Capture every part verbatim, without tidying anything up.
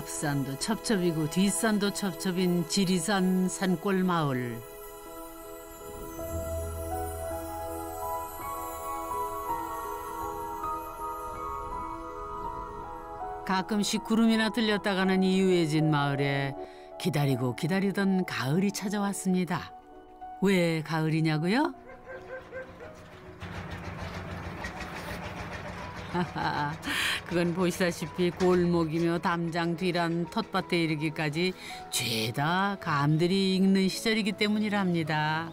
앞산도 첩첩이고 뒷산도 첩첩인 지리산 산골 마을. 가끔씩 구름이나 들렸다가는 이 유해진 마을에 기다리고 기다리던 가을이 찾아왔습니다. 왜 가을이냐고요? 하하, 그건 보시다시피 골목이며 담장 뒤란 텃밭에 이르기까지 죄다 감들이 익는 시절이기 때문이랍니다.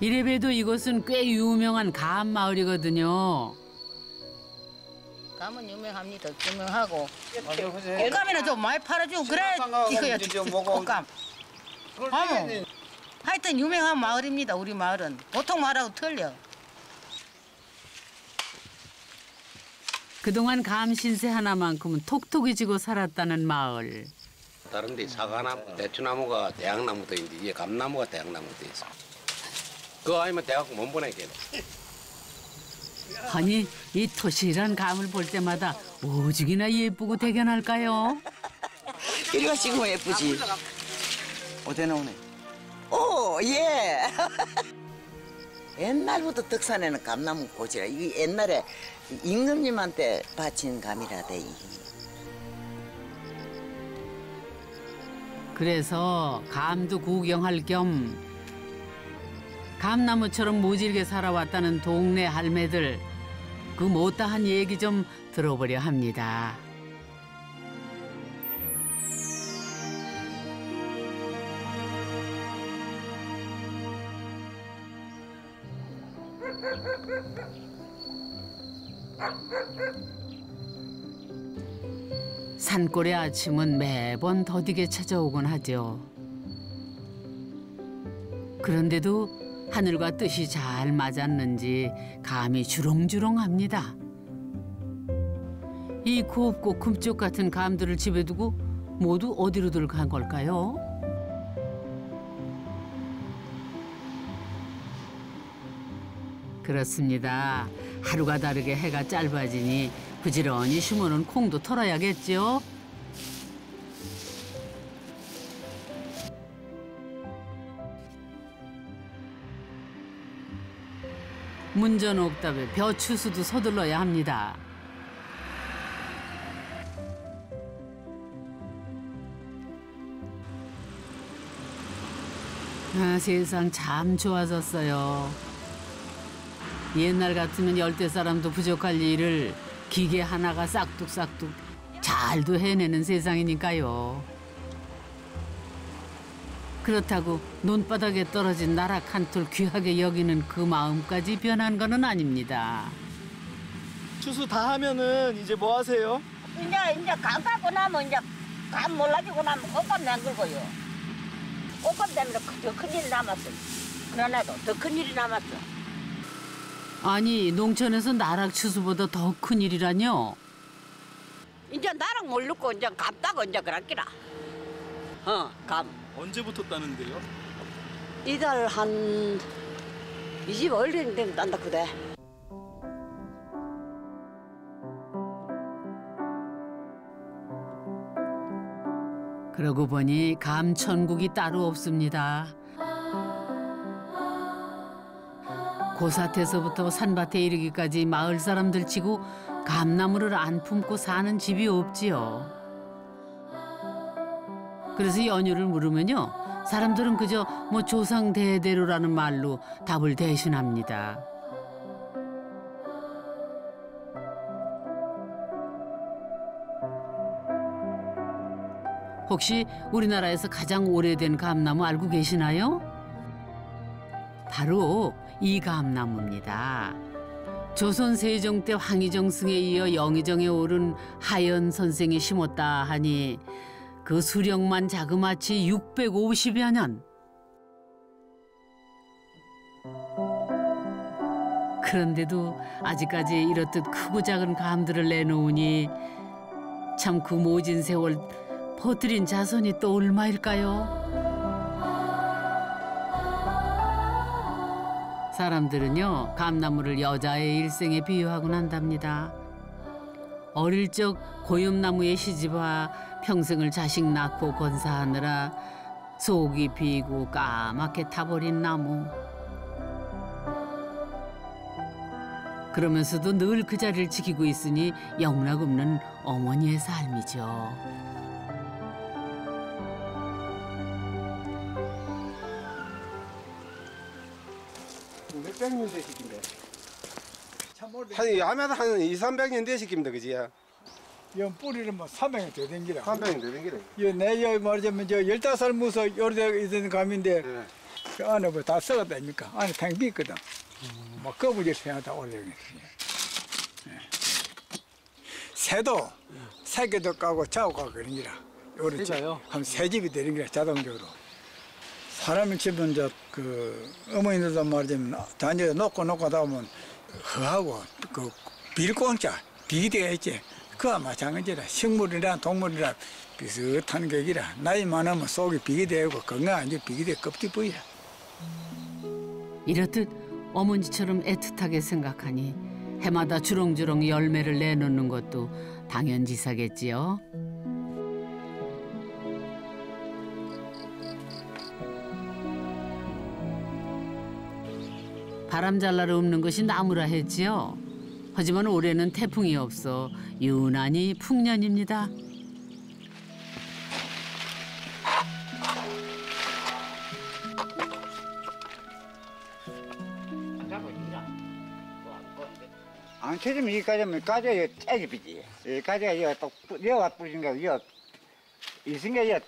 이래봬도 이곳은 꽤 유명한 감 마을이거든요. 감은 유명합니다. 유명하고 꽃감이나 좀 많이 팔아주고 그래 이거야지 꽃감. 아유, 하여튼 유명한 마을입니다. 우리 마을은 보통 마을하고 틀려. 그동안 감 신세 하나만큼은 톡톡이 지고 살았다는 마을. 다른 데 사과나무, 대추나무가 대학나무도 있는데 이게 감나무가 대학나무도 있어. 그거 아니면 대학 못 보내겠네. 아니, 이 토실한 감을 볼 때마다 오죽이나 예쁘고 대견할까요? 이리가 지금 예쁘지? 어디 나오네? 오, 예. 옛날부터 덕산에는 감나무 고지라. 이게 옛날에 임금님한테 바친 감이라대. 그래서 감도 구경할 겸 감나무처럼 모질게 살아왔다는 동네 할매들, 그 못다한 얘기 좀 들어보려 합니다. 산골의 아침은 매번 더디게 찾아오곤 하죠. 그런데도 하늘과 뜻이 잘 맞았는지 감이 주렁주렁합니다. 이 곱고 큼쪽 같은 감들을 집에 두고 모두 어디로들 간 걸까요? 그렇습니다. 하루가 다르게 해가 짧아지니 부지런히 심어놓은 콩도 털어야겠지요. 문전옥답에 벼추수도 서둘러야 합니다. 아, 세상 참 좋아졌어요. 옛날 같으면 열대 사람도 부족할 일을 기계 하나가 싹둑싹둑 잘도 해내는 세상이니까요. 그렇다고 논바닥에 떨어진 나락 한 톨 귀하게 여기는 그 마음까지 변한 건 아닙니다. 추수 다 하면은 이제 뭐 하세요? 이제 이제 감 갖고 나면 이제 감 몰라지고 나면 꽃감 남길고요. 꽃감 때문에 더 큰 일이 남았어. 그러나도 더 큰 일이 남았어. 아니, 농촌에서 나락 추수보다 더 큰 일이라뇨? 이제 나락 모르고 이제 감 따고 이제 그랬기라. 어, 감. 언제부터 따는데요? 이달 한 이십오 일 되면 딴다 그대. 그러고 보니 감천국이 따로 없습니다. 고사태서부터 산밭에 이르기까지 마을 사람들 치고 감나무를 안 품고 사는 집이 없지요. 그래서 연유를 물으면요, 사람들은 그저 뭐 조상 대대로라는 말로 답을 대신합니다. 혹시 우리나라에서 가장 오래된 감나무 알고 계시나요? 바로 이 감나무입니다. 조선 세종 때 황희정 승에 이어 영희정에 오른 하연 선생이 심었다 하니 그 수령만 자그마치 육백오십여 년. 그런데도 아직까지 이렇듯 크고 작은 감들을 내놓으니 참 그 모진 세월 퍼뜨린 자손이 또 얼마일까요? 사람들은요, 감나무를 여자의 일생에 비유하곤 한답니다. 어릴 적 고염나무에 시집와 평생을 자식 낳고 건사하느라 속이 비고 까맣게 타버린 나무. 그러면서도 늘 그 자리를 지키고 있으니 영락없는 어머니의 삶이죠. 백 년 되시킵니다. 한 야마다 한 이삼백 년 되시킵니다, 그지? 이 뿌리는 뭐 삼백 년 더 댕기라. 삼백 년 더 댕기라. 이 내여 말하자면 저 열다섯 살 무서 요래 있는 감인데 네. 그 안에 뭐 다 썩었다니까. 안에 탱비 있거든. 음. 막 거북이 생각다 올려야겠지. 네. 새도 음. 새끼도 까고 자고 까고 그런 기라. 요런 자요. 한 새 집이 되는 기라 자동적으로. 사람이 집은 이제 그 어머니들도 말이지만 단지에 놓고 놓고 하다 보면 허하고 그 빌공짜 비대가 있지. 그와 마찬가지라 식물이랑 동물이랑 비슷한 격이라 나이 많으면 속이 비대고 건강한지 비대 껍데기야. 이렇듯 어머니처럼 애틋하게 생각하니 해마다 주렁주렁 열매를 내놓는 것도 당연지사겠지요. 바람 잘라를 읊는 것이 나무라 했지요. 하지만 올해는 태풍이 없어 유난히 풍년입니다. 안 쳐주면 이 가지면 가지가 째집이지. 이 가지가 이거 또 여가 뿌리니까 이거 이 순간에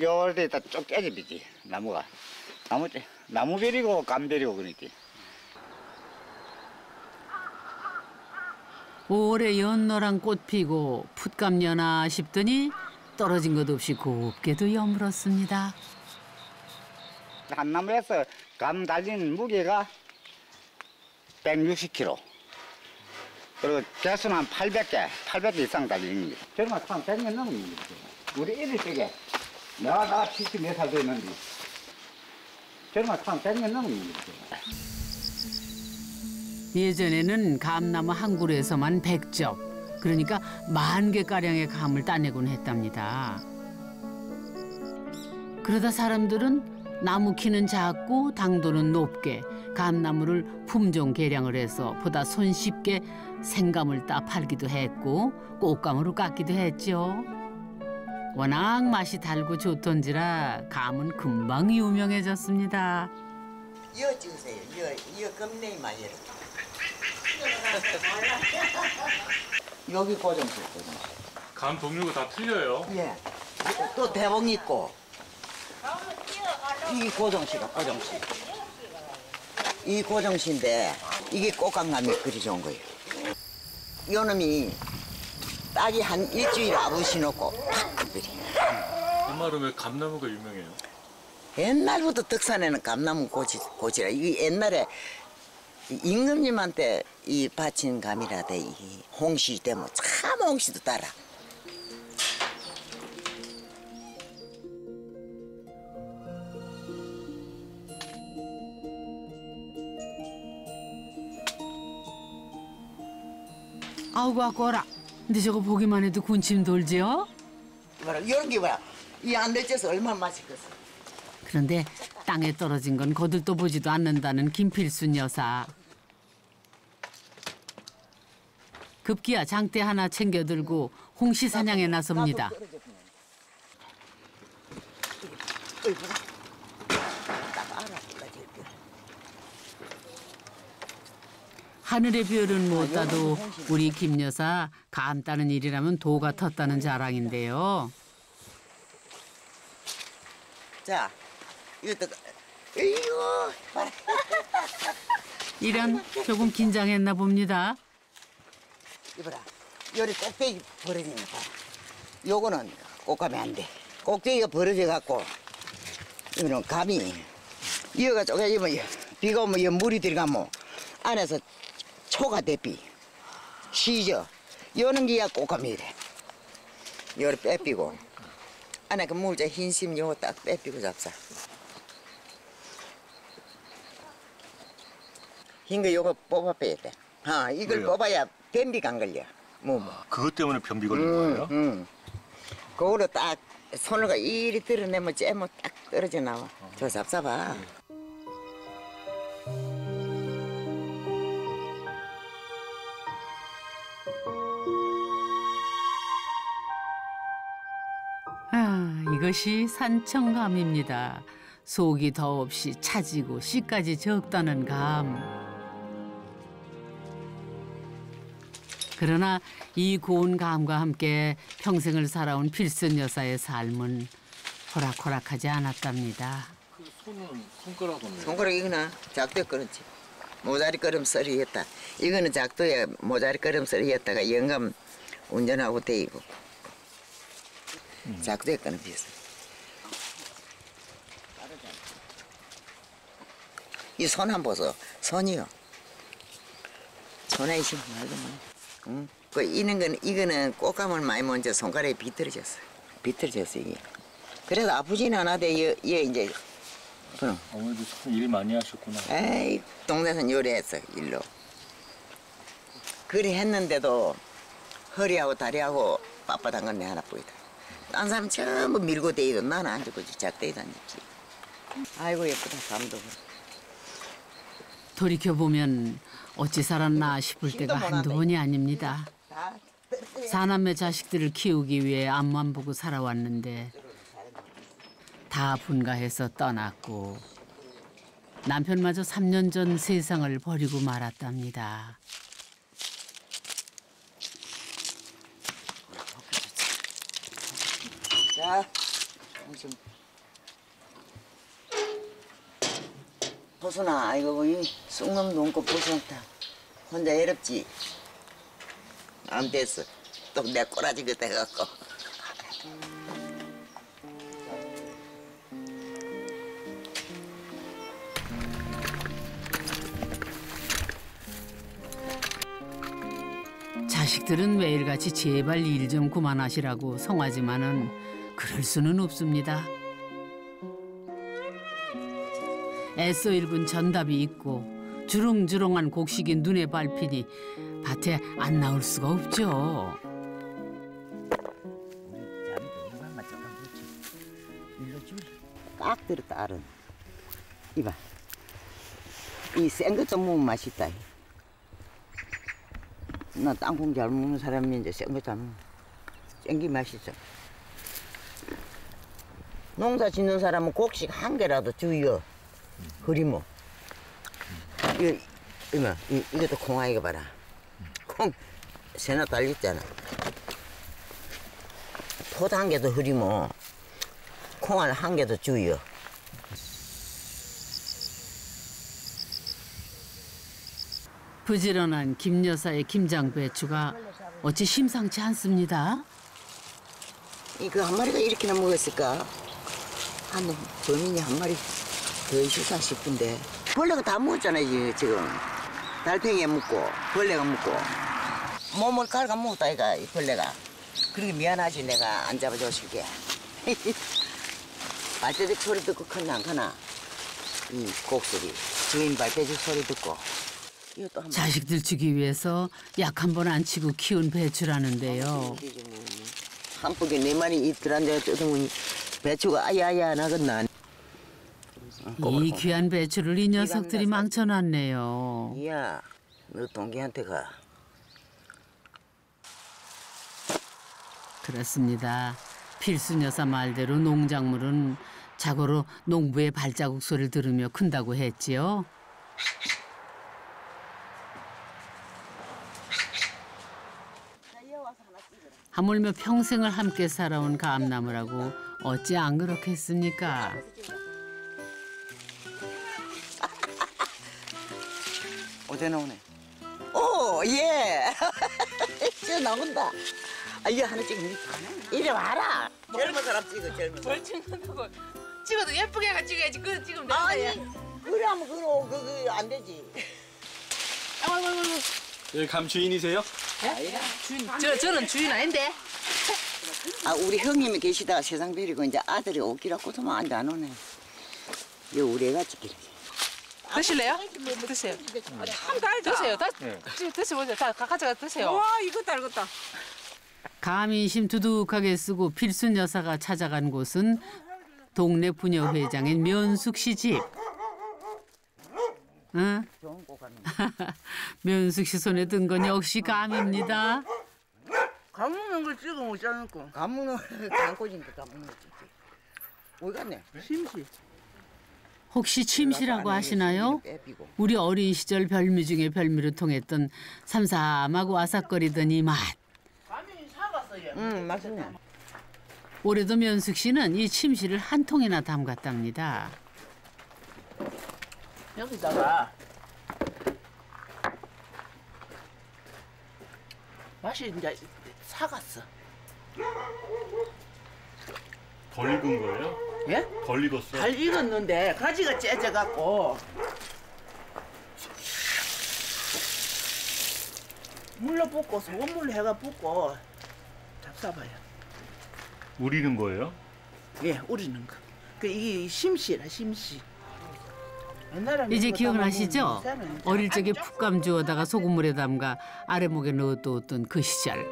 여기다 쭉 째집이지 나무가 나무 나무별이고 감별이고 그러니까. 오월에 연노랑 꽃 피고 풋감려나 싶더니 떨어진 것 없이 곱게도 여물었습니다. 한 나무에서 감 달린 무게가 백육십 킬로그램. 그리고 개수는 한 팔백 개, 팔백 개 이상 달립니다. 저는 한 백 년 넘는 거죠. 우리 애들 쪽에 내가 나 칠십사 살 됐는데 저는 한 백 년 넘는 거죠. 예전에는 감나무 한 그루에서만 백 접, 그러니까 만 개가량의 감을 따내곤 했답니다. 그러다 사람들은 나무 키는 작고 당도는 높게 감나무를 품종 개량을 해서 보다 손쉽게 생감을 따 팔기도 했고 꽃감으로 깎기도 했죠. 워낙 맛이 달고 좋던지라 감은 금방 유명해졌습니다. 이어 찍으세요. 이어, 이어 겁내 많이 이렇게. 여기 고정 있거든요. 감 종류가 다 틀려요. 예. 또 대봉 있고. 이게 고정씨가 고정씨. 이 고정씨인데 이게 꽃감감이 그리 좋은 거예요. 요 놈이 딱이 한 일주일 아버지 놓고 팍 급이래요. 옛날에 왜 감나무가 유명해요? 옛날부터 덕산에는 감나무 고지, 고지라. 이게 옛날에 임금님한테 이 바친 감이라대 이 홍시 때문에 참 홍시도 따라. 아우고 아꼬라. 근데 저거 보기만 해도 군침 돌지요? 뭐라 이런 게 뭐야? 이 안 될째서 얼마나 맛있겠어. 그런데 땅에 떨어진 건 거들떠 보지도 않는다는 김필순 여사. 급기야 장대 하나 챙겨들고 홍시 사냥에 나섭니다. 하늘의 별은 못 따도 우리 김 여사 감 따는 일이라면 도가 텄다는 자랑인데요. 자. 이런 조금 긴장했나 봅니다. 이봐라, 요리 꼭대기 벌어집니다. 요거는 꽃감이 안 돼. 꼭대기가 벌어져 갖고 이거는 감이 이어가 쪼개지면 비가 오면 물이 들어가면 안에서 초가 대비 시죠. 요런 게야 꽃감이래. 요리 빼피고 안에 그 물자 흰심 요거 딱 빼피고 잡사. 흰거 요거 뽑아 빼야 돼. 아, 이걸 왜요? 뽑아야 변비가 안 걸려. 뭐, 뭐. 아, 그것 때문에 변비 걸리는 음, 거예요? 음. 그거로 딱 손으로 이리 들어내면 째면 딱 떨어져 나와. 어. 저 삽삽아. 네. 아, 이것이 산청감입니다. 속이 더없이 차지고 씨까지 적다는 감. 그러나 이 고운 감과 함께 평생을 살아온 필순 여사의 삶은 호락호락하지 않았답니다. 그 손은 손가락 없네. 손가락 이거나 작도에 끊었지. 모자리 걸음살이 했다. 이거는 작도에 모자리 걸음살이 했다가 영감 운전하고 데이고. 음. 작도에 끊은 비슷해. 이 손 한번 보소. 손이요. 손에 있으면 말고만. 응? 그 이는 건 이거는 꽃감을 많이 먼저 손가락에 비틀어졌어. 비틀어졌어 이게. 그래도 아프진 않아대. 얘, 얘 이제. 그럼. 어머니도 일 많이 하셨구나. 에이, 동네선 요리했어 일로. 그리 했는데도 허리하고 다리하고 빳빳한 건 내 하나 보이다. 딴 사람 전부 밀고 대이도 나는 안 들고 작대이 다녔지. 아이고 예쁘다 감독. 돌이켜 보면. 어찌 살았나 싶을 때가 한두 번이 아닙니다. 사남매 자식들을 키우기 위해 앞만 보고 살아왔는데 다 분가해서 떠났고 남편마저 삼 년 전 세상을 버리고 말았답니다. 자, 보수나 아이고 보이 쑥놈도 없고 보수없다. 혼자 외롭지? 안 됐어. 또 내 꼬라지 그때 갖고. 자식들은 매일같이 제발 일 좀 그만하시라고 성하지만은 그럴 수는 없습니다. 애써 읽은 전답이 있고 주렁주렁한 곡식이 눈에 밟히니 밭에 안 나올 수가 없죠. 깍 들었다 알은. 이봐. 이 센 것도 먹으면 맛있다. 나 땅콩 잘 먹는 사람인데 센 거 잘 먹어. 센 게 맛있어. 농사 짓는 사람은 곡식 한 개라도 주여. 그리모. 이, 이마, 이, 이것도 콩아이가 봐라. 콩, 새나 달렸잖아. 포도 한 개도 흐리모. 콩알 한 개도 주여. 부지런한 김 여사의 김장 배추가 어찌 심상치 않습니다. 이거 한 마리가 이렇게나 먹었을까? 한 범인이 한 마리. 더 싫다 싶은데 벌레가 다 먹었잖아 지금. 달팽이에 먹고 벌레가 먹고 몸을 깔아 먹었다 이가 이 벌레가. 그러게 미안하지 내가 안 잡아줬을게. 발대적 소리 듣고 컸나 안 커나 이 곡소리 주인 발대적 소리 듣고. 자식들 주기 위해서 약 한 번 안 치고 키운 배추라는데요. 한 포기 네 마리 있더란데 뜯어보니 배추가 아야야 나겠나. 이 귀한 배추를 이 녀석들이 망쳐놨네요. 야, 너 동기한테 가. 그렇습니다. 필순 여사 말대로 농작물은 자고로 농부의 발자국 소리를 들으며 큰다고 했지요. 하물며 평생을 함께 살아온 감나무라고 어찌 안 그렇겠습니까? 어제 나오네. 오, 예. 저 나온다. 아, 이거 하나 찍으면 이리 와라. 젊은 사람 찍어, 젊은 사람. 뭘 찍는다고. 찍어도 예쁘게가 찍어야지. 그 지금 내 거야. 그래 하면 그거 그거 안 되지. 아이고, 아이고. 여기 감 주인이세요? 예? 주인. 저 저는 주인 아닌데. 아, 우리 형님이 계시다가 세상 베리고 이제 아들이 오기라고도 안 오네. 요 우리 애가 찍기래. 드실래요? 드세요. 참 달다. 드세요. 다, 네. 드시면 다 가져가 드세요. 와, 이거 달겠다. 가미심 두둑하게 쓰고 필순 여사가 찾아간 곳은 동네 부녀회장인 명숙 씨 집. 응? 명숙 씨 손에 든 건 역시 감입니다. 감 먹는 걸 찍어 먹지 않고. 감 먹는 걸 단꼬지니까 감 먹는 걸 찍지. 어디 갔네? 심시. 혹시 침시라고 아시나요? 우리 어린 시절 별미 중에 별미로 통했던 삼삼하고 와삭거리던 이 맛. 감이 사갔어요. 응, 맛있네. 올해도 명숙 씨는 이 침시를 한 통이나 담갔답니다. 여기다가 맛이 이제 사갔어. 덜 익은 거예요? 예? 덜 익었어요? 덜 익었는데 가지가 째져갖고 물로 붓고 소금물로 해가 붓고 잡숴봐요. 우리는 거예요? 예, 우리는 거. 그 이게 심시라 심시. 이제 기억나시죠? 어릴 적에 풋감 주워다가 소금물에 담가 아랫목에 넣어뒀던 그 시절.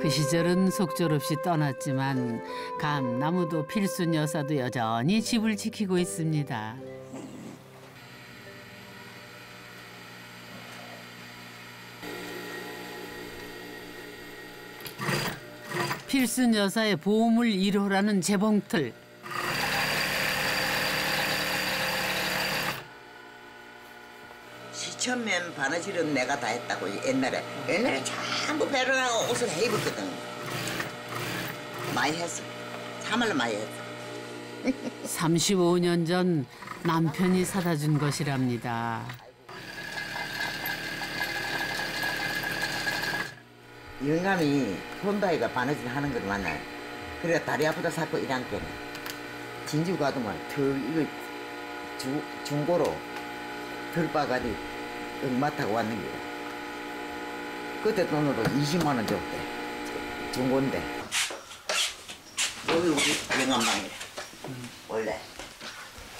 그 시절은 속절없이 떠났지만 감나무도 필순 여사도 여전히 집을 지키고 있습니다. 필순 여사의 보물 일 호라는 재봉틀. 시천면 바느질은 내가 다 했다고 옛날에. 옛날에 전부 베르나고 옷을 해 입었거든. 많이 했어. 참말로 많이 했어. 삼십오 년 전 남편이 사다 준 것이랍니다. 영감이 본다이가 바느질 하는 걸 만나요. 그래 다리 아프다 사고 일한 때는 진주 가도만 덜 이거 주, 중고로 덜 빠가지 엄마 타고 왔는 거야. 그때 돈으로 이십만 원 줬대. 중고인데. 여기 우리 영감 방이래. 음. 원래.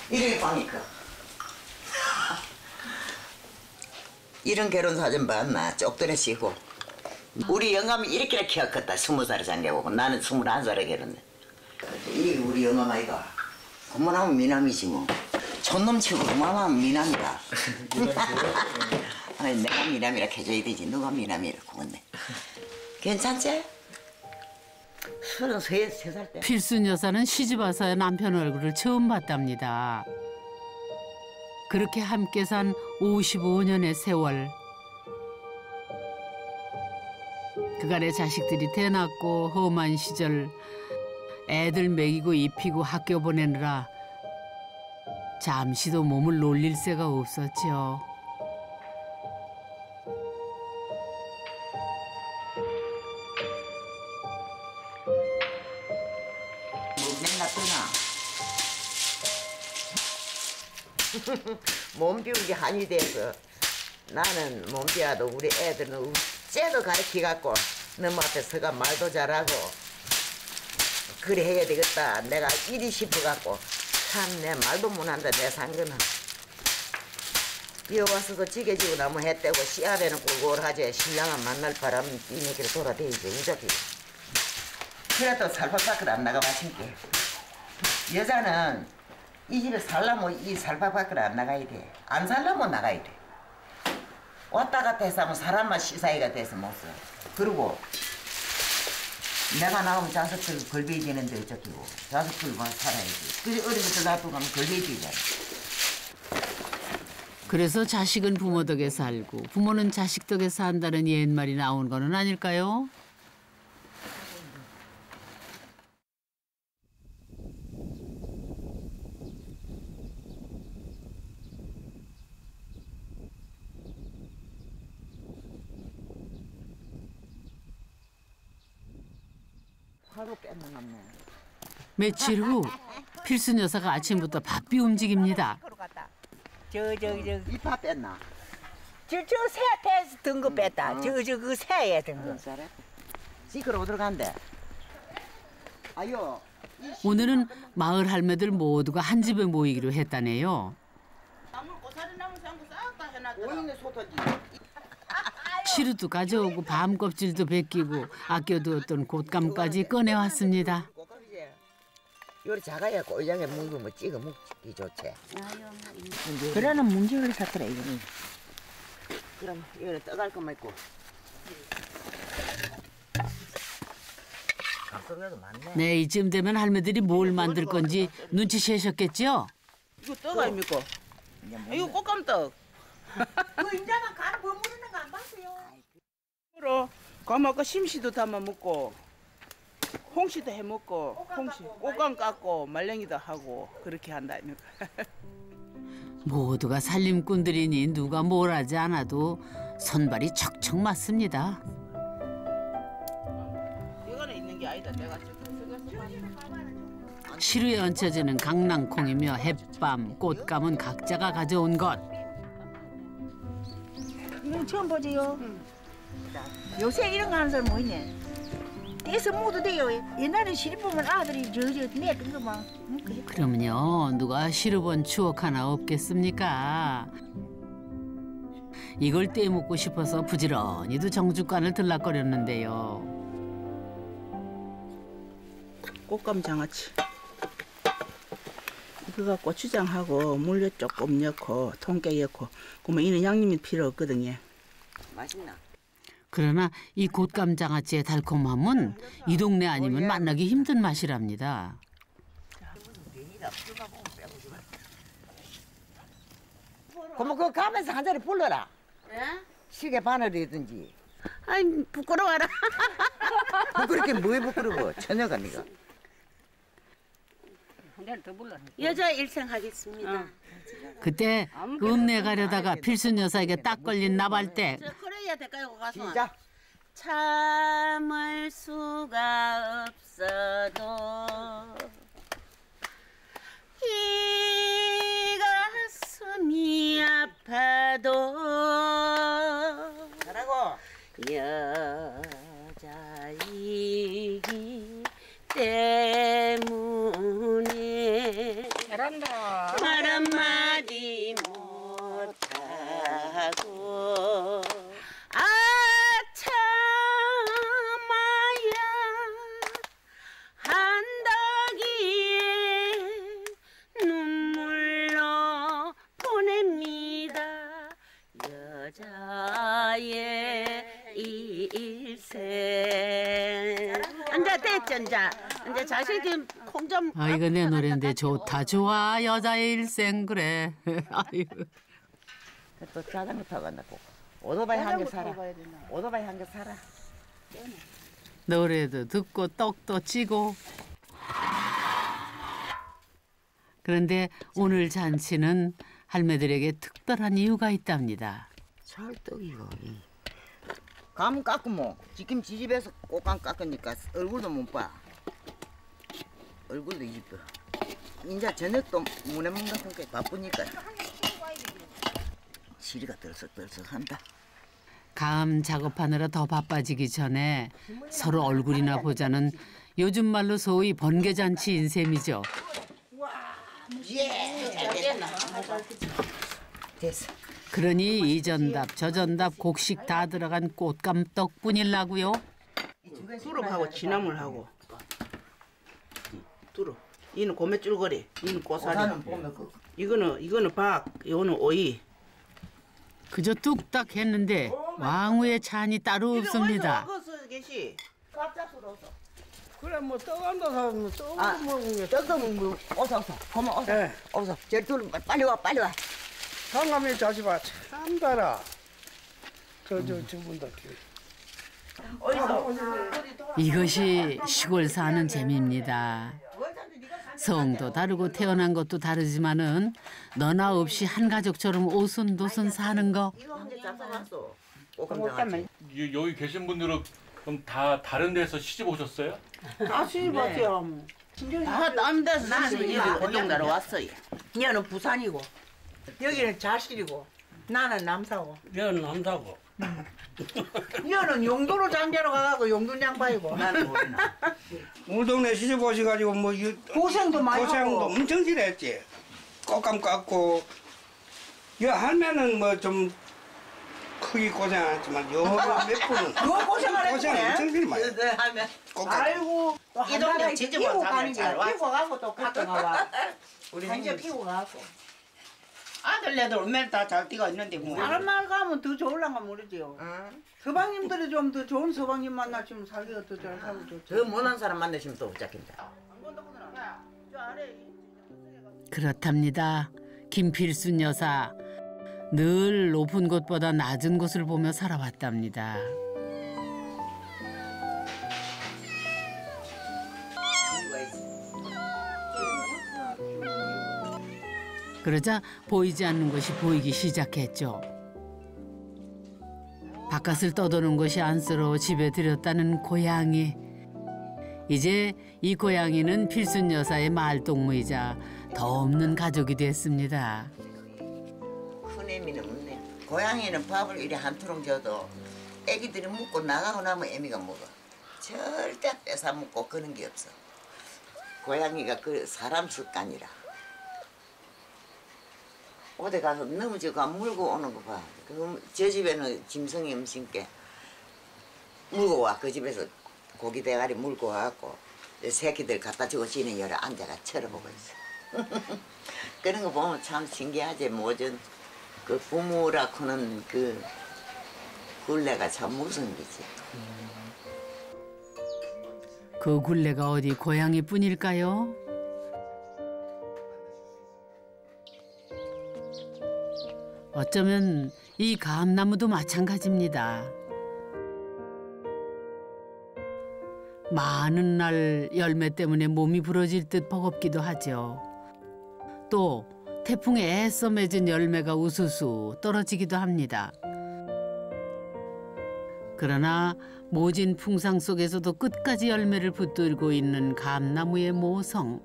이래 방이 커. 이런 결혼 사진 봤나? 쪽들에 쉬고. 우리 영감이 이렇게 키가 컸다. 스무 살에 장가고 나는 스물한 살에 결혼해. 이 우리 영감 아이가 그만하면 미남이지 뭐. 촌놈 치고 그만하면 미남이다. 아니, 내가 미남이라 해줘야 되지. 누가 미남이라고 그러네. 괜찮지? 서른세 살 때. 필순 여사는 시집 와서 남편 얼굴을 처음 봤답니다. 그렇게 함께 산 오십오 년의 세월. 그간의 자식들이 대낮고 험한 시절 애들 먹이고 입히고 학교 보내느라 잠시도 몸을 놀릴 새가 없었죠. 몸 비우기 한이 돼서 나는 몸 비워도 우리 애들은 쟤도 가르치갖고 너무 앞에 서가 말도 잘하고 그래 해야 되겠다. 내가 이리 싶어갖고 참 내 말도 못한다. 내 상근은 비어와서도 지게지고 나무 해떼고 씨앗에는 골골하지 신랑은 만날 바람 이내기를 돌아대이지 무작위. 그래도 살밥밖에 안 나가 마신게 여자는 이 집에 살려면 이 살밥밖에 안 나가야 돼. 안 살려면 나가야 돼. 왔다 갔다 해서 하면 사람만 시사이가 돼서 못 써. 그리고 내가 나오면 자석들 걸베이 되는데 어쩌기고 자석들만 살아야지. 그래서 어린이들 놔두고 가면 걸베이 되잖아. 그래서 자식은 부모 덕에 살고 부모는 자식 덕에 산다는 옛말이 나온 거는 아닐까요? 며칠 후 필순 여사가 아침부터 바삐 움직입니다. 저 저기 저기 이 파 뺐나? 저저 새한테 등급 뺐다. 저저 그 새에 등급. 시끄러 어디로 간대? 아유. 오늘은 마을 할매들 모두가 한 집에 모이기로 했다네요. 시루도 가져오고 밤 껍질도 벗기고 아껴두었던 곶감까지 꺼내왔습니다. 요리 작아야 고장에 뭉그면 찍어 먹기 좋지. 그러는 뭉지를 사더래 이거는. 그럼 이거는 떠갈 것만 있고. 네, 이쯤 되면 할매들이 뭘 만들 건지 눈치채셨겠죠? 이거 떡 아닙니까? 이거 꽃감떡. 그 인자만 가루 버무리는 거 안 봤어요. 그럼 과마가 심씨도 담아 먹고 홍씨도 해 먹고 홍씨 꽃감 깎고 말랭이도 하고 그렇게 한다 아닙니까? 모두가 살림꾼들이니 누가 뭘 하지 않아도 손발이 척척 맞습니다. 시루에 얹혀지는 강낭콩이며 햇밤, 꽃감은 각자가 가져온 것. 이건 처음 보지요. 응. 요새 이런 거 하는 사람 뭐 있네. 떼서 먹어도 돼요. 옛날에 시루 보면 아들이 저저 내던 거 막. 응? 그럼요. 누가 시루 본 추억 하나 없겠습니까? 이걸 떼먹고 싶어서 부지런히도 정주관을 들락거렸는데요. 꽃감 장아찌. 이거가 고추장하고 물엿 조금 넣고 통깨 넣고 그러면 이는 양념이 필요 없거든요. 맛있나? 그러나 이 곶감 장아찌의 달콤함은 이 동네 아니면 만나기 힘든 맛이랍니다. 그럼 그거 가면서 한 자리 불러라. 네? 시계 바늘이든지. 아이 부끄러워라. 부끄럽게 뭐에 부끄러워. 처녀가 니가. 여자 일생 하겠습니다. 어. 그때 읍내 가려다가 필순 여사에게 딱 걸린 나발대. 그래야 될까요, 가수? 참을 수가 없어도 이 가슴이 아파도 잘하고 여자이기 때문에 잘한다. 말 한마디 못하고 아 참아야 한다기에 눈물로 보냅니다. 여자의 일생 앉아 됐죠 앉아. 근데 자신 있게 콩 좀. 아 이거 내 노래인데 좋다 좋아 여자의 일생 그래. 아이고. 또 자전거 타고 간다 꼭. 오토바이 한 개 사라. 오토바이 한 개 사라. 노래도 듣고 떡도 찌고. 그런데 오늘 잔치는 할매들에게 특별한 이유가 있답니다. 찰떡이가. 감 깎고 뭐 지금 지집에서 꽃감 깎으니까 얼굴도 못 봐. 얼굴도 이뻐. 인자 저녁도 문에 먹는 게 바쁘니까 시리가 들썩들썩한다. 감 작업하느라 더 바빠지기 전에 서로 얼굴이나 보자는 요즘 말로 소위 번개잔치 인셈이죠. 그러니 이 전답 저 전답 곡식 다 들어간 꽃감떡뿐이라고요. 수록하고 진나물하고. 두루. 이는 고메줄거리, 이는 고사리, 이거는 이거는 박, 이거는 오이. 그저 뚝딱 했는데 왕후의 잔이 따로 없습니다. 그래 뭐 떡한다 사면 떡 먹는 게 떡도 먹고 어서 어서 고마 어서 어서 저둘 빨리 와 빨리 와. 상감이 자식아 참 달아. 저저 친구들. 이것이 시골 사는 재미입니다. 성도 다르고 태어난 것도 다르지만은 너나 없이 한 가족처럼 오순도순 사는 거. 여기 계신 분들은 그럼 다 다른 데서 시집 오셨어요? 다 시집 왔어요. 다 다른 데서 나는 이리 운동나러 왔어요. 얘는 부산이고 여기는 자실이고 나는 남사고. 얘는 남사고. 얘는 용도로 장계로 가가고 용돈 장파이고. 나는 모르나. 우리 동네 시집 오셔가지고 뭐 고생도 많이 고생도 하고. 엄청 지냈지. 꽃감 깎고. 여 할매는 뭐 좀 크게 고생 안 했지만 요 몇 분은 요 고생을 했네. 엄청 질 많이. 할매. 아이고. 이 동네 지집 오고 가는 게 피고 가고 또 갔다 나와. 우리 한개 피고 가고. 아들네들 엄마는 다 잘 뛰고 있는데 뭐. 다른 마을 가면 더 좋을란가 모르지요. 응. 서방님들이 좀 더 좋은 서방님 만나시면 살기가 더 잘 살고 좋지. 더 못한 사람 만나시면 또 붙잡힌다. 그렇답니다. 김필순 여사. 늘 높은 곳보다 낮은 곳을 보며 살아왔답니다. 그러자 보이지 않는 것이 보이기 시작했죠. 바깥을 떠도는 것이 안쓰러워 집에 들였다는 고양이. 이제 이 고양이는 필순 여사의 말동무이자 더 없는 가족이 됐습니다. 큰 애미는 없네. 고양이는 밥을 이래 한 투렁 줘도 애기들이 먹고 나가고 나면 애미가 먹어. 절대 뺏어 먹고 그런 게 없어. 고양이가 그 사람 습관이라. 어디 가서 넘어지고 물고 오는 거 봐. 그 저 집에는 짐승이 음식께 물고 와. 그 집에서 고기 대가리 물고 와갖고 새끼들 갖다 주고 지는 열에 앉아가 쳐다보고 있어. 그런 거 보면 참 신기하지. 뭐든 그 부모라 코는 그 굴레가 참 무서운 거지. 그 굴레가 어디 고양이뿐일까요? 어쩌면 이 감나무도 마찬가지입니다. 많은 날 열매 때문에 몸이 부러질 듯 버겁기도 하죠. 또 태풍에 애써 맺은 열매가 우수수 떨어지기도 합니다. 그러나 모진 풍상 속에서도 끝까지 열매를 붙들고 있는 감나무의 모성.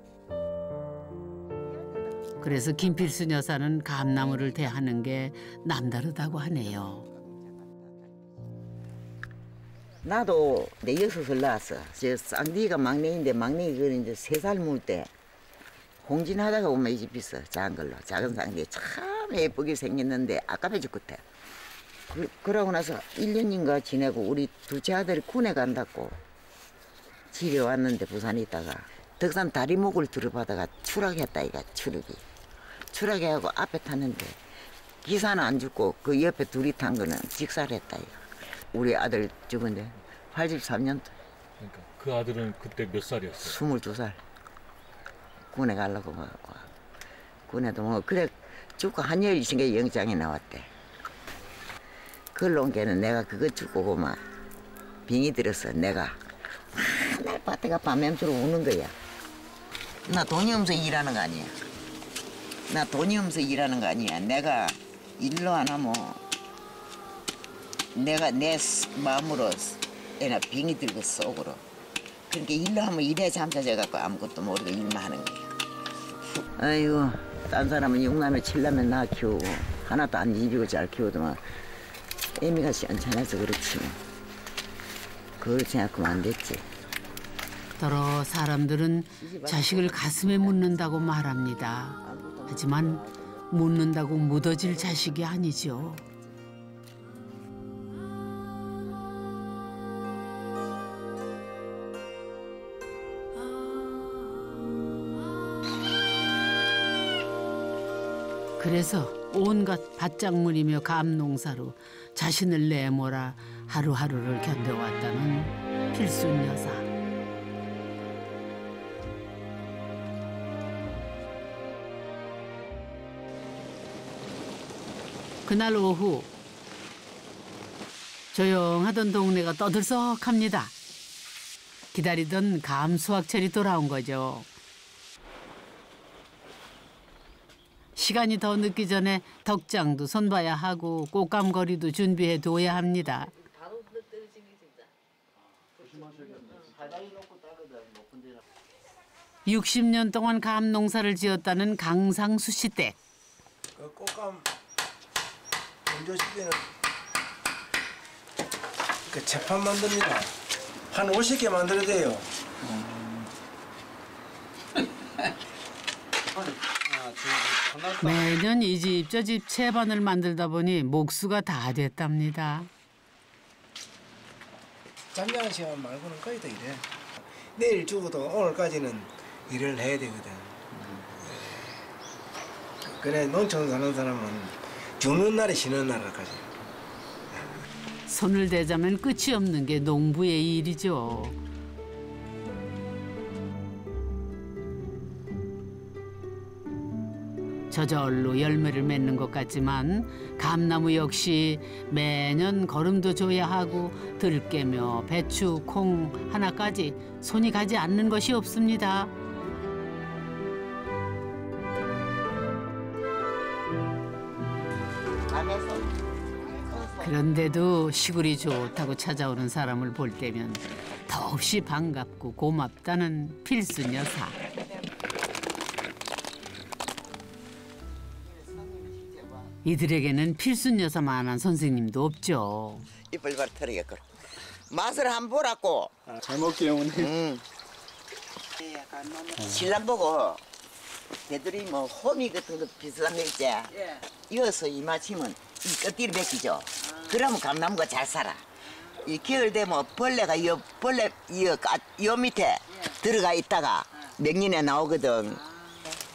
그래서 김필순 여사는 감나무를 대하는 게 남다르다고 하네요. 나도 내 여섯을 낳았어. 제 쌍디가 막내인데 막내가 이제 세 살 물 때 공진하다가 오면 이 집 있어. 작은 걸로. 작은 쌍디 참 예쁘게 생겼는데 아깝해 죽겠대. 그, 그러고 나서 일 년인가 지내고 우리 둘째 아들이 군에 간다고 집에 왔는데 부산에 있다가 덕산 다리목을 들어받아가 추락했다 이가 추락이. 추락해 하고 앞에 탔는데 기사는 안 죽고 그 옆에 둘이 탄 거는 직살했다 이거. 우리 아들 죽은데 팔십삼 년도. 그러니까 그 아들은 그때 몇 살이었어요? 스물두 살. 군에 가려고 뭐 군에도 뭐 그래 죽고 한여일 있으니까 영장이 나왔대. 그걸로 걔는 내가 그거 죽고 고마 빙이 들었어. 내가 맨날 밭에가 밤샘수로 우는 거야. 나 돈이 없어서 일하는 거 아니야. 나 돈이 없어서 일하는 거 아니야. 내가 일로 안 하면 내가 내 마음으로 애나 빙이 들고 속으로. 그러니까 일로 하면 일에 잠자져갖고 아무것도 모르고 일만 하는 거야. 아이고, 딴 사람은 육남에 칠남에 나 키우고 하나도 안 입이고 잘 키우더만 애미가 시원찮아서 그렇지. 그걸 생각하면 안 됐지. 더러 사람들은 자식을 가슴에 묻는다고 말합니다. 하지만 묻는다고 묻어질 자식이 아니죠. 그래서 온갖 밭작물이며 감농사로 자신을 내몰아 하루하루를 견뎌왔다는 필순 여사. 그날 오후 조용하던 동네가 떠들썩합니다. 기다리던 감 수확철이 돌아온 거죠. 시간이 더 늦기 전에 덕장도 손봐야 하고 꽃감거리도 준비해둬야 합니다. 육십 년 동안 감 농사를 지었다는 강상수 씨 댁. 그 꽃감 건조시대는 이렇게 재판 만듭니다. 한 오십 개 만들어야 돼요. 음. 매년 이 집 저 집 채반을 만들다 보니 목수가 다 됐답니다. 잠자는 시간 말고는 거의 다 이래. 내일 죽어도 오늘까지는 일을 해야 되거든. 그래 농촌 사는 사람은 죽는 날이 쉬는 날까지. 손을 대자면 끝이 없는 게 농부의 일이죠. 저절로 열매를 맺는 것 같지만 감나무 역시 매년 거름도 줘야 하고 들깨며 배추, 콩 하나까지 손이 가지 않는 것이 없습니다. 그런데도 시골이 좋다고 찾아오는 사람을 볼 때면 더없이 반갑고 고맙다는 필순 여사. 이들에게는 필순 여사만한 선생님도 없죠. 이빨 발 털이겠군. 맛을 한번 보라고. 아, 잘 먹게요 오늘. 응. 신랑 보고 걔들이 뭐 호미 같은 거 비슷한 거 있지. 예. 이어서 이 마침은 이 껍질을 벗기죠. 아. 그러면 감나무가 잘 살아. 이 겨울 되면 벌레가 이 벌레 이, 이 밑에 예. 들어가 있다가 명년에 아. 나오거든. 아.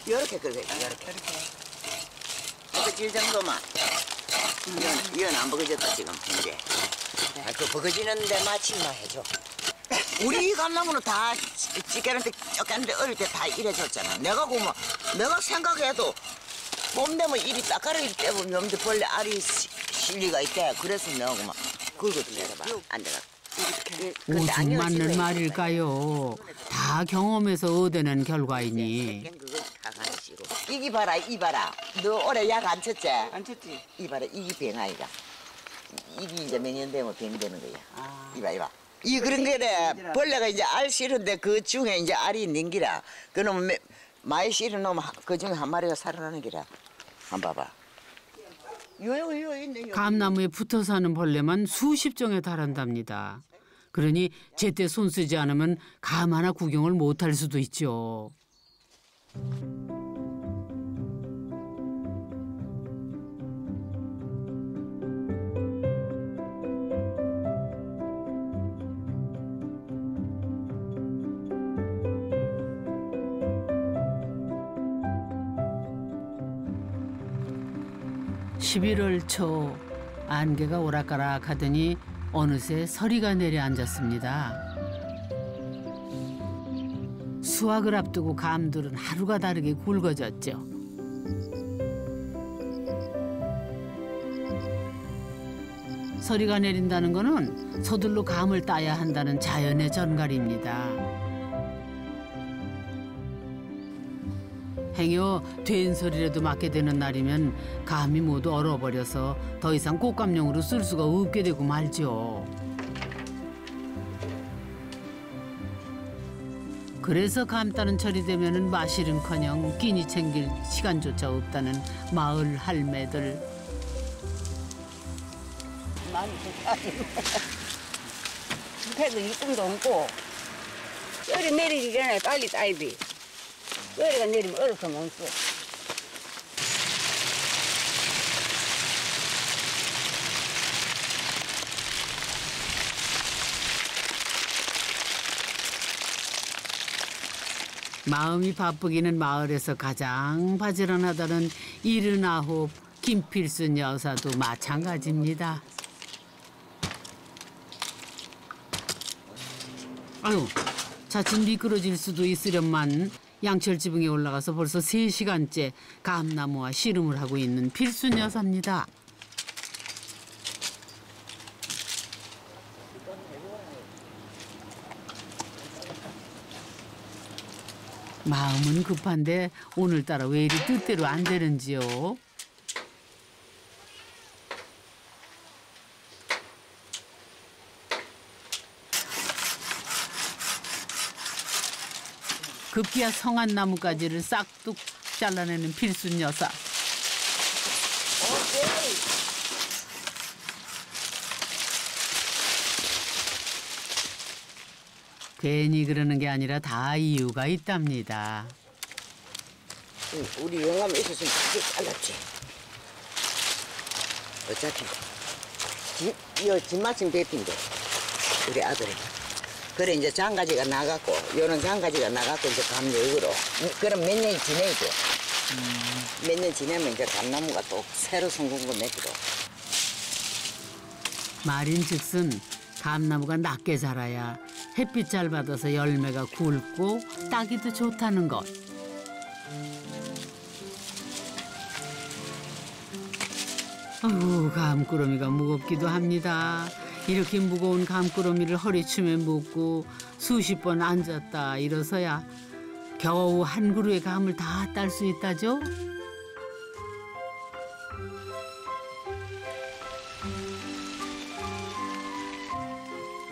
이렇게 그래 이렇게. 이렇게. 일 정도만. 이건, 이건 안 벗겨졌다 지금 이제. 아, 그 벗겨지는데 마침만 해줘. 우리 감나무는 다 찌개한테 쪼개는데 어릴 때 다 이래 줬잖아. 내가 보면 내가 생각해도 봄 되면 일이 딱가리기 때문에 놈들 벌레 알이 실리가 있대. 그래서 내가 보면 그거 좀 해봐. 안 되나? 오죽 맞는 말일까요? 다 경험에서 얻어낸 결과이니. 이기 봐라, 이 봐라. 너 올해 약 안 쳤지? 안 쳤지. 이 봐라, 이기 병아이가. 이기 이제 몇 년 되면 병이 되는 거야. 아. 이봐, 이봐. 이 그런 거래. 벌레가 이제 알 씨는데 그 중에 이제 알이 있는 기라. 그놈 많이 씨르놈 그 중에 한 마리가 살아나는 기라. 한번 봐봐. 감나무에 붙어 사는 벌레만 수십 종에 달한답니다. 그러니 제때 손 쓰지 않으면 감 하나 구경을 못할 수도 있죠. 십일월 초 안개가 오락가락 하더니 어느새 서리가 내려앉았습니다. 수확을 앞두고 감들은 하루가 다르게 굵어졌죠. 서리가 내린다는 것은 서둘러 감을 따야 한다는 자연의 전갈입니다. 행여 된 서리라도 맞게 되는 날이면 감이 모두 얼어버려서 더 이상 꽃감용으로 쓸 수가 없게 되고 말죠. 그래서 감 따는 철이 되면은 마실은커녕 끼니 챙길 시간조차 없다는 마을 할매들. 많이 못하지만 이쁨도 없고 열이 내리기 전에 빨리 따야 돼. 어리가 내리면 얼어서 못 써. 마음이 바쁘기는 마을에서 가장 바지런하다는 일흔아홉 김필순 여사도 마찬가지입니다. 아유, 자칫 미끄러질 수도 있으련만 양철 지붕에 올라가서 벌써 세 시간째 감나무와 씨름을 하고 있는 필순 여사입니다. 마음은 급한데 오늘따라 왜 이리 뜻대로 안 되는지요. 급기야 성한 나뭇가지를 싹둑 잘라내는 필순 여사. 오케이. 괜히 그러는 게 아니라 다 이유가 있답니다. 우리 영감 있었으면 이게 잘랐지. 어차피 이 집마침 대핀데 우리 아들이. 그래 이제 장가지가 나갔고 요런 장가지가 나갔고 이제 감여으로 그럼 몇 년이 지내죠. 음. 몇 년 지내면 이제 감나무가 또 새로 성공을 맺기도. 말인즉슨 감나무가 낮게 자라야 햇빛 잘 받아서 열매가 굵고 따기도 좋다는 것. 어우, 감꾸러미가 무겁기도 합니다. 이렇게 무거운 감꾸러미를 허리춤에 묶고 수십 번 앉았다 일어서야 겨우 한 그루의 감을 다 딸 수 있다죠.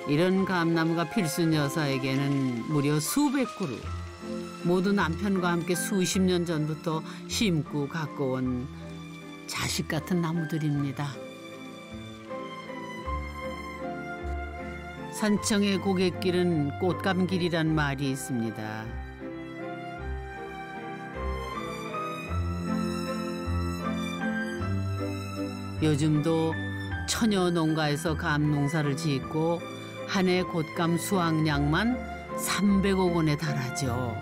이런 감나무가 필순 여사에게는 무려 수백 그루. 모두 남편과 함께 수십 년 전부터 심고 가꿔온 자식 같은 나무들입니다. 산청의 고갯길은 꽃감길이란 말이 있습니다. 요즘도 처녀 농가에서 감 농사를 짓고 한 해 곶감 수확량만 삼백억 원에 달하죠.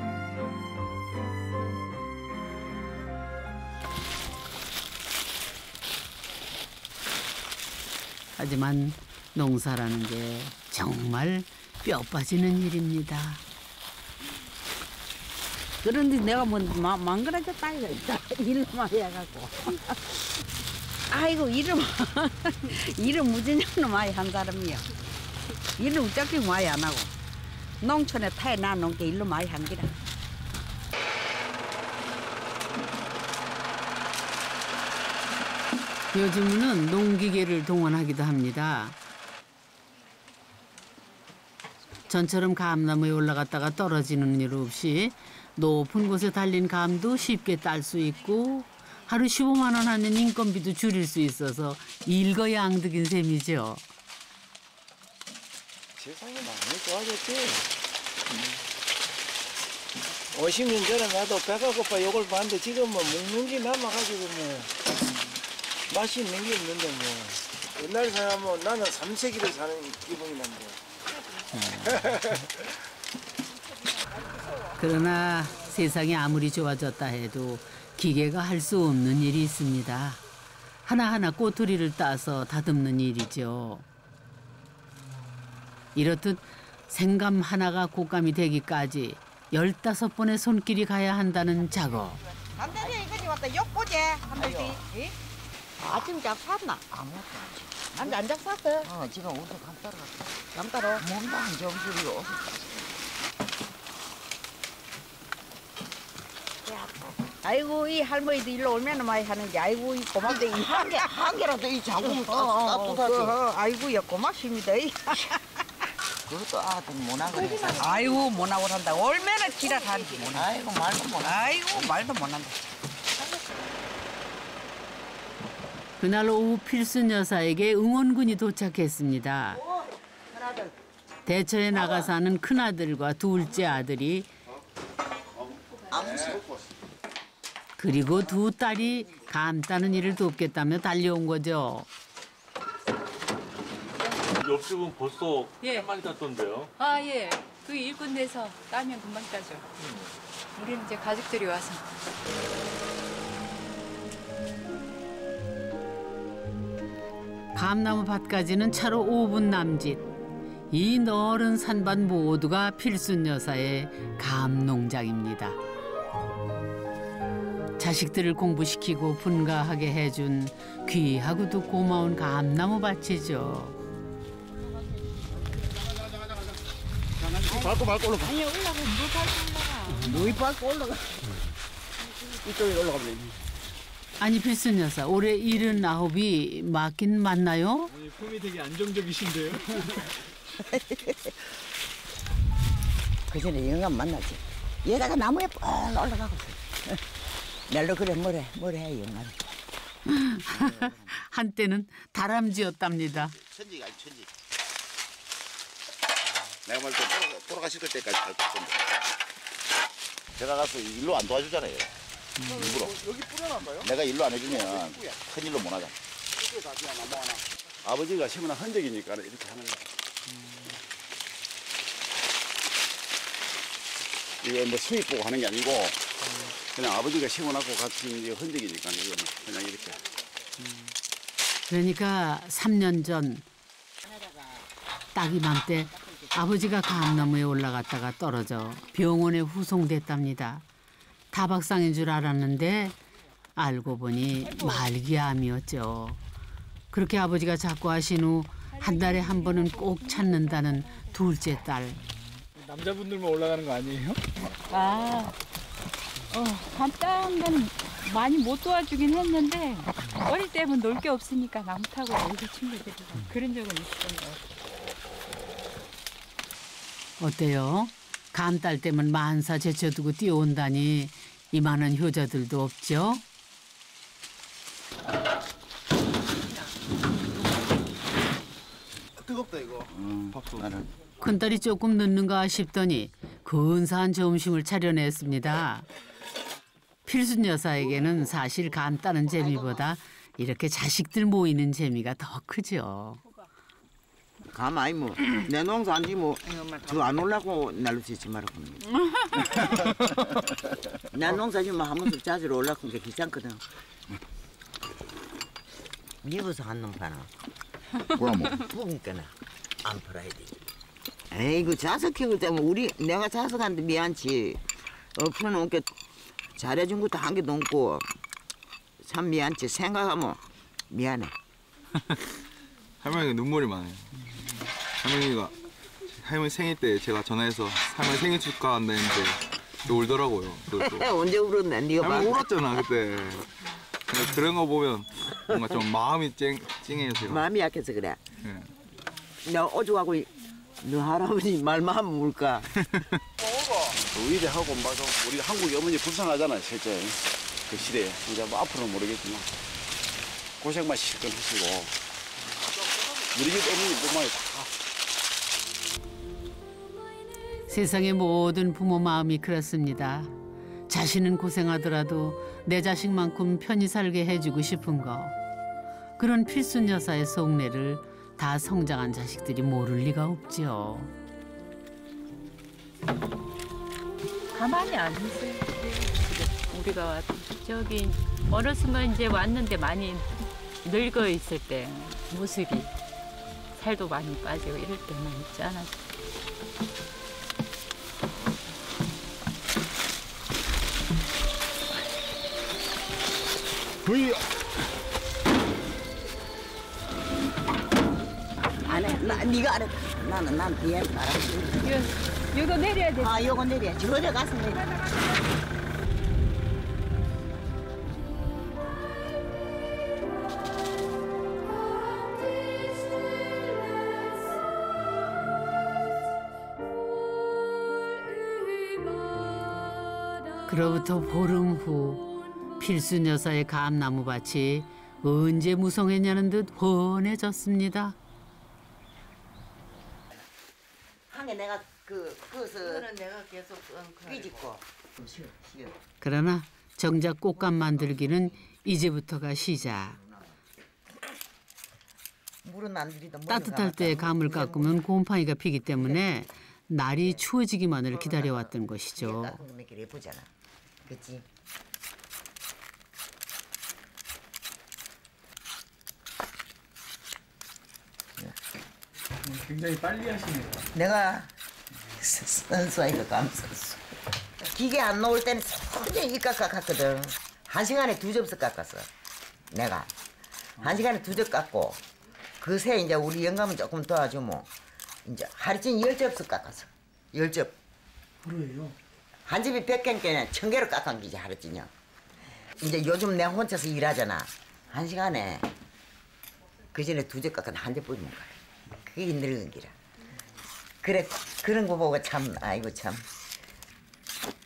하지만 농사라는 게 정말 뼈 빠지는 일입니다. 그런데 내가 뭐 망그러졌다 이거 일만 해갖고. 아이고 일을 일을 무진년은 많이 한 사람이야. 일을 어차피 많이 안 하고 농촌에 타에 나놓은 게 일로 많이 한 기라. 요즘은 농기계를 동원하기도 합니다. 전처럼 감나무에 올라갔다가 떨어지는 일 없이 높은 곳에 달린 감도 쉽게 딸 수 있고 하루 십오만 원 하는 인건비도 줄일 수 있어서 일거양득인 셈이죠. 세상이 많이 좋아졌지. 오십 년 전에 나도 배가 고파 욕을 봤는데 지금 뭐 먹는 게 남아가지고 뭐. 맛있는 게 있는데 뭐 옛날 사람은 나는 삼세기를 사는 기분이 난데. 그러나 세상이 아무리 좋아졌다 해도 기계가 할 수 없는 일이 있습니다. 하나하나 꼬투리를 따서 다듬는 일이죠. 이렇듯 생감 하나가 곶감이 되기까지 열다섯 번의 손길이 가야 한다는 작업. 안되지 이거지 왔다 욕 보제 한번씩. 아침 작 샀나? 아무것도 안 샀어. 안 작 샀어? 어, 지금 옷도 감 따러 갔어. 감 따러? 몸도 안 좋으시고 옷을 땄어. 아이고, 이 할머니도 일로 얼마나 많이 하는지. 아이고, 이 고맙다. 한 개, 한 개라도 이 작업을 따뜻하지. 아이고, 야, 고맙습니다. 이. 그것도 아들 못하거든. 아이고, 못하고 산다. 얼마나 지랄하는지. 아이고, 말도 못한다. 아이고, 말도 못한다. 그날 오후 필순 여사에게 응원군이 도착했습니다. 대처에 나가 사는 큰아들과 둘째 아들이 그리고 두 딸이 감 따는 일을 돕겠다며 달려온 거죠. 옆집은 벌써 예. 한 마리 땄던데요. 아 예. 그 일꾼 내서 따면 금방 따죠. 음. 우리는 이제 가족들이 와서. 감나무 밭까지는 차로 오 분 남짓. 이 넓은 산밭 모두가 필순 여사의 감 농장입니다. 자식들을 공부시키고 분가하게 해준 귀하고도 고마운 감나무 밭이죠. 밟고 밟고 올라가. 아니 올라가. 뭐 밟고 올라가. 이쪽에 올라가면. 아니 필순 여사 올해 일흔아홉이 맞긴 맞나요? 아니, 꿈이 되게 안정적이신데요. 그 전에 영감 만났지. 얘다가 나무에 뻘 올라가고. 날로 그래 뭐래 뭐래 영감. 한때는 다람쥐였답니다. 천지가 천지. 내가 말로 돌아가실 때까지 갈 겁니다. 제가 가서 일로 안 도와주잖아요. 음. 일부러. 여기 뿌려놨어요? 내가 일로 안 해주면 큰 일로 못 하잖아. 아버지가 심은 흔적이니까 이렇게 하는 거야. 음. 이게 뭐 수입 보고 하는 게 아니고 음. 그냥 아버지가 심어놨고 같은 흔적이니까 그냥 이렇게. 음. 그러니까 삼 년 전 딱 이맘때 아버지가 감나무에 올라갔다가 떨어져 병원에 후송됐답니다. 타박상인 줄 알았는데 알고 보니 말기암이었죠. 그렇게 아버지가 자꾸하신 후 한 달에 한 번은 꼭 찾는다는 둘째 딸. 남자분들만 올라가는 거 아니에요? 아, 어, 간단한 많이 못 도와주긴 했는데 어릴 때면 놀 게 없으니까 나무 타고 어디서 친구들이랑 그런 적은 있었던 것 같아요. 어때요? 감딸 때문에 만사 제쳐두고 뛰어온다니 이만한 효자들도 없죠? 뜨겁다 이거. 음, 밥도. 큰딸이 조금 늦는가 싶더니 근사한 점심을 차려냈습니다. 필순 여사에게는 사실 감 따는 재미보다 이렇게 자식들 모이는 재미가 더 크죠. 감 아이 뭐 내 농사 안지 뭐 저 안 올라고 날로 짓지 말라고 합니다. 내 농사 지면 한 번씩 자주 올라고 게 귀찮거든. 미워서 한 놈 파나. 뭐야 뭐? 부부니까나 안 팔아야 되지. 에이구 자석 키울 때면 우리 내가 자석한테 미안치. 엎어놓은 게 잘해준 것도 한 개 넘고 참 미안치. 생각하면 미안해. 할머니가 눈물이 많아요. 할머니가 할머니 생일 때 제가 전화해서 할머니 생일 축하한다 했는데 또 울더라고요. 언제 울었나? 네가 할머니 울었잖아 그때. 그런 거 보면 뭔가 좀 마음이 찡, 찡해서 마음이 약해서 그래. 네. 내가 오죽하고 너 할아버지 말만 하면 울까. 의대하고 막 우리 한국 어머니 불쌍하잖아 실제 그 시대에. 이제 뭐 앞으로는 모르겠지만 고생만 실컷 하시고. 세상의 모든 부모 마음이 그렇습니다. 자신은 고생하더라도 내 자식만큼 편히 살게 해주고 싶은 거. 그런 필순 여사의 속내를 다 성장한 자식들이 모를 리가 없지요. 가만히 안 있어요. 우리가 저기 어느 순간 이제 왔는데 많이 늙어 있을 때 모습이. 살도 많이 빠지고 이럴 때만 있지 않았어. 으이야! 안 해. 나, 니가 안 해. 나는, 난 뒤에서 알아. 요거 내려야 돼. 아, 요거 내려야 돼. 저리 가서 내려. 그로부터 보름 후 필순 여사의 감나무밭이 언제 무성했냐는 듯 번해졌습니다. 한에 내가 그 그거는 내가 계속 끄집고. 그러나 정작 꽃감 만들기는 이제부터가 시작. 물은 안 들이다. 따뜻할 때 감을 깎으면 곰팡이가 피기 때문에 날이 추워지기만을 기다려왔던 것이죠. 그치? 굉장히 빨리 하시네요. 내가 선수하니까 감선수. 기계 안 놓을 때는 굉장히 일깎아 깎거든. 한 시간에 두 접수 깎았어. 내가 한 시간에 두 접 깎고 그새 이제 우리 영감은 조금 도와주면 이제 하루 종일 열 접수 깎았어. 열 접. 그래요? 한 집이 백 개니까 천 개로 깎은 기지 하랬지요. 이제 요즘 내가 혼자서 일하잖아. 한 시간에 그 전에 두 집 깎은 한 집 뿌리면 가. 그게 힘들은 기라. 그래 그런 거 보고 참 아이고 참.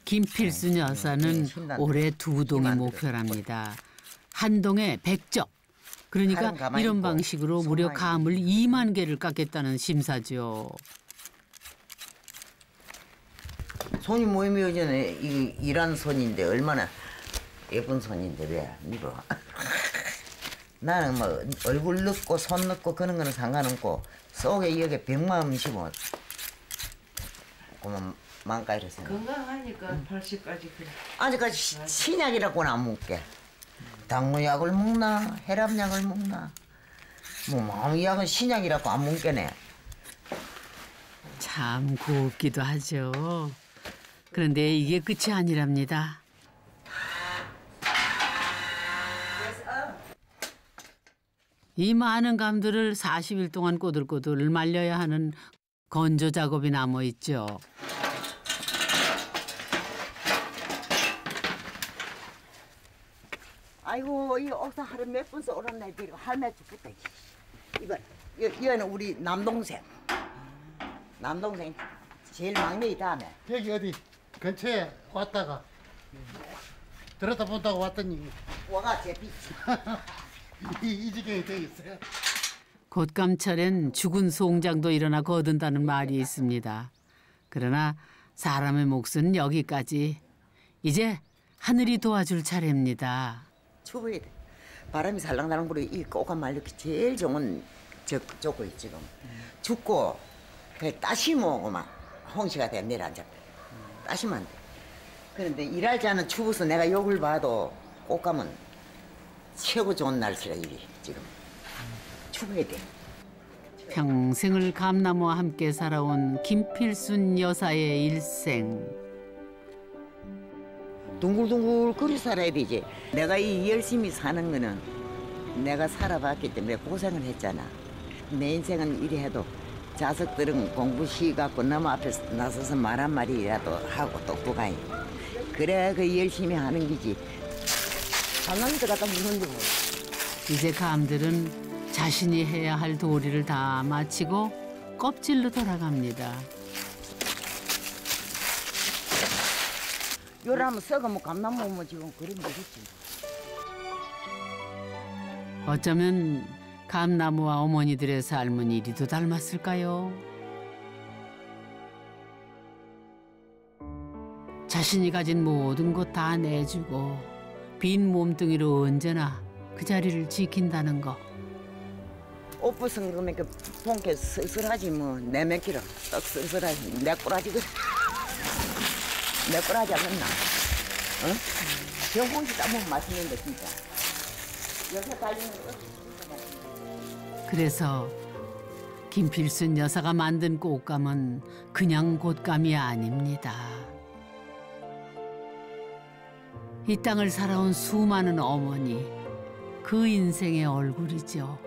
김필순 여사는 올해 두 동이 목표랍니다. 한 동에 백 접. 그러니까 이런 방식으로 무려 감을 이만 개를 깎겠다는 심사죠. 손이 모이면에 이 일한 손인데 얼마나 예쁜 손인데 왜 밀어? 나는 뭐 얼굴 넣고 손 넣고 그런 거는 상관없고 속에 여기 백만 원씩 뭐 고만 만까지로 생각. 건강하니까 응. 팔십까지 그래. 아직까지 신약이라고는 안 먹게. 당뇨약을 먹나 혈압약을 먹나 뭐 마음 약은 신약이라고 안 먹겠네. 참 곱기도 하죠. 그런데 이게 끝이 아니랍니다. 이 많은 감들을 사십 일 동안 꼬들꼬들 말려야 하는 건조 작업이 남아있죠. 아이고 이 옥상 하루 몇 분 쏘라네 비리고 할매 죽겠다. 이건 얘는 우리 남동생. 남동생 제일 막내이다네. 여기 어디 근처에 왔다가 들었다 본다고 왔더니 와가 제비 이 지경이 되어 있어요. 곶감철엔 죽은 송장도 일어나 거둔다는 말이 있습니다. 그러나 사람의 몫은 여기까지. 이제 하늘이 도와줄 차례입니다. 죽어야 돼. 바람이 살랑살랑 불어 이 꼬감 말리기 제일 좋은 조건이 지금. 죽고 그 따시 모으고만 홍시가 되면 내려앉아. 따시면 안 돼. 그런데 일할 자는 추워서 내가 욕을 봐도 꽃감은 최고 좋은 날씨라 이게 지금. 추워야 돼. 평생을 감나무와 함께 살아온 김필순 여사의 일생. 둥글둥글 거리 살아야 되지. 내가 이 열심히 사는 거는 내가 살아봤기 때문에 고생을 했잖아. 내 인생은 이래 해도 자석들은 공부 시갖고 너무 앞에 나서서 말 한마디라도 하고 똑똑하니 그래 그 열심히 하는 기지. 장난이 갖다 무슨 줄 몰라. 이제 감들은 자신이 해야 할 도리를 다 마치고 껍질로 돌아갑니다. 요라면 썩어 뭐 감나무 뭐 지금 그런 거겠지. 어쩌면 감나무와 어머니들의 삶은 이리도 닮았을까요? 자신이 가진 모든 것 다 내주고 빈 몸뚱이로 언제나 그 자리를 지킨다는 거. 옷 벗은 거면 그 봉캐 쓸쓸하지 뭐 내맥기로 떡 쓸쓸하지 내 꼬라지가 내 꼬라지 않았나? 어? 병홍시 따먹으면 맛있는데 진짜. 여기서 달리는 거. 그래서 김필순 여사가 만든 꽃감은 그냥 곶감이 아닙니다. 이 땅을 살아온 수많은 어머니, 그 인생의 얼굴이죠.